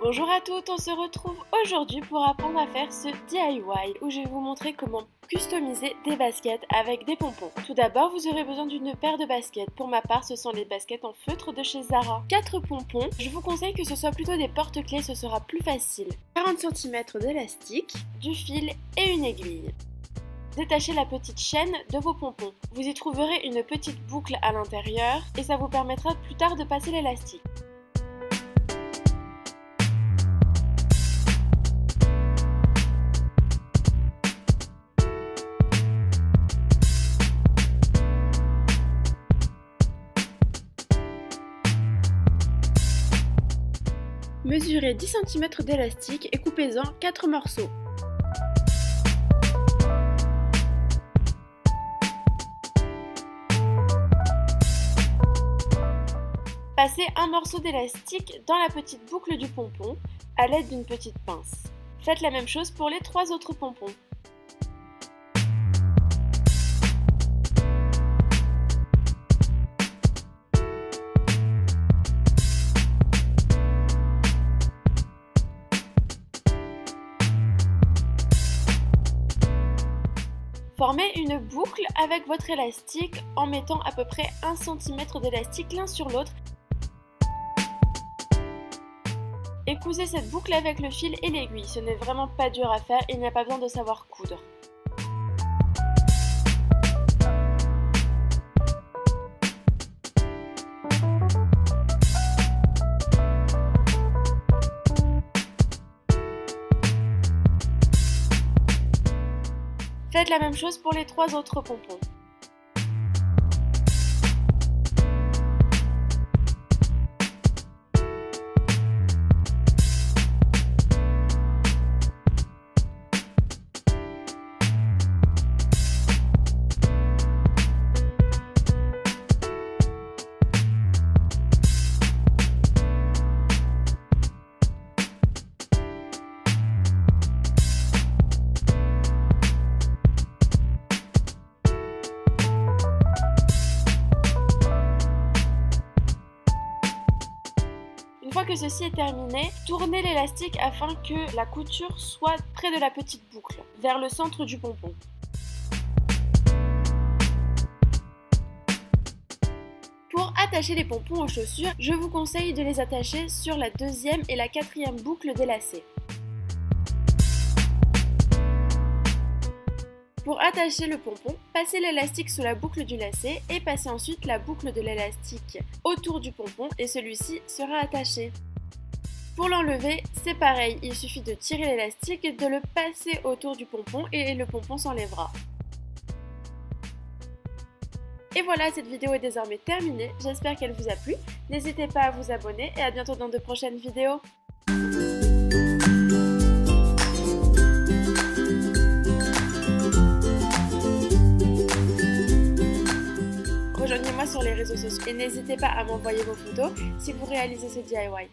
Bonjour à toutes, on se retrouve aujourd'hui pour apprendre à faire ce DIY où je vais vous montrer comment customiser des baskets avec des pompons. Tout d'abord, vous aurez besoin d'une paire de baskets. Pour ma part, ce sont les baskets en feutre de chez Zara. 4 pompons, je vous conseille que ce soit plutôt des porte-clés, ce sera plus facile. 40 cm d'élastique, du fil et une aiguille. Détachez la petite chaîne de vos pompons. Vous y trouverez une petite boucle à l'intérieur et ça vous permettra plus tard de passer l'élastique. Mesurez 10 cm d'élastique et coupez-en 4 morceaux. Passez un morceau d'élastique dans la petite boucle du pompon à l'aide d'une petite pince. Faites la même chose pour les 3 autres pompons. Formez une boucle avec votre élastique en mettant à peu près 1 cm d'élastique l'un sur l'autre et cousez cette boucle avec le fil et l'aiguille. Ce n'est vraiment pas dur à faire, il n'y a pas besoin de savoir coudre. Faites la même chose pour les 3 autres pompons. Une fois que ceci est terminé, tournez l'élastique afin que la couture soit près de la petite boucle, vers le centre du pompon. Pour attacher les pompons aux chaussures, je vous conseille de les attacher sur la 2e et la 4e boucle des lacets. Pour attacher le pompon, passez l'élastique sous la boucle du lacet et passez ensuite la boucle de l'élastique autour du pompon et celui-ci sera attaché. Pour l'enlever, c'est pareil, il suffit de tirer l'élastique et de le passer autour du pompon et le pompon s'enlèvera. Et voilà, cette vidéo est désormais terminée, j'espère qu'elle vous a plu. N'hésitez pas à vous abonner et à bientôt dans de prochaines vidéos. Rejoignez-moi sur les réseaux sociaux et n'hésitez pas à m'envoyer vos photos si vous réalisez ce DIY.